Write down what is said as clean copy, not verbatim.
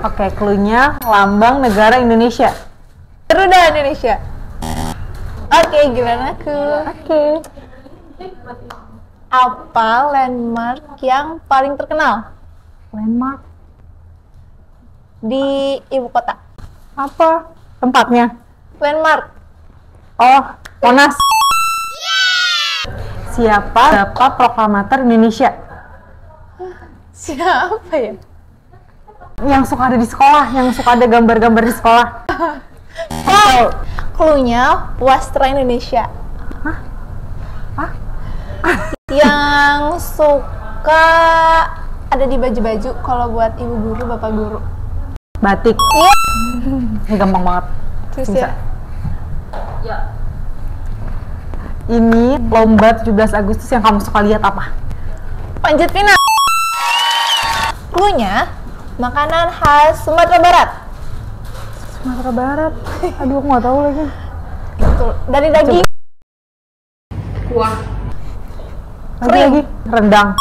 Oke, cluenya lambang negara Indonesia. Garuda Indonesia. Oke, gimana aku? Oke. Apa landmark yang paling terkenal? Landmark di ibu kota. Apa tempatnya? Landmark. Oh, Monas. Siapa proklamator Indonesia? Siapa ya? Yang suka ada di sekolah, yang suka ada gambar-gambar di sekolah. Oh, cluenya wastra Indonesia. Hah? Hah? Yang suka ada di baju-baju kalau buat ibu guru, bapak guru. Batik. Iya. Ini gampang banget. Terus bisa. Ya. Ini lomba 17 Agustus yang kamu suka lihat apa? Panjat pinang. Cluenya makanan khas Sumatera Barat. Sumatera Barat? Aduh, aku nggak tahu lagi. Betul. Dari daging. Kuah. Lagi. Rendang.